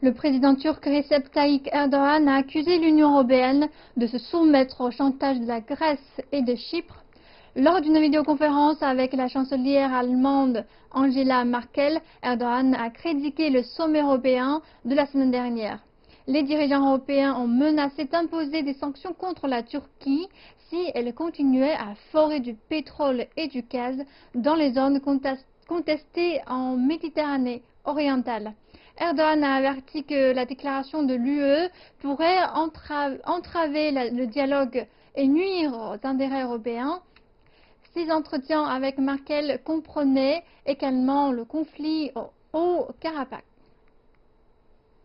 Le président turc Recep Tayyip Erdogan a accusé l'Union européenne de se soumettre au chantage de la Grèce et de Chypre. Lors d'une vidéoconférence avec la chancelière allemande Angela Merkel, Erdogan a critiqué le sommet européen de la semaine dernière. Les dirigeants européens ont menacé d'imposer des sanctions contre la Turquie si elle continuait à forer du pétrole et du gaz dans les zones contestées en Méditerranée orientale. Erdogan a averti que la déclaration de l'UE pourrait entraver le dialogue et nuire aux intérêts européens. Ces entretiens avec Merkel comprenaient également le conflit au Haut-Karabakh.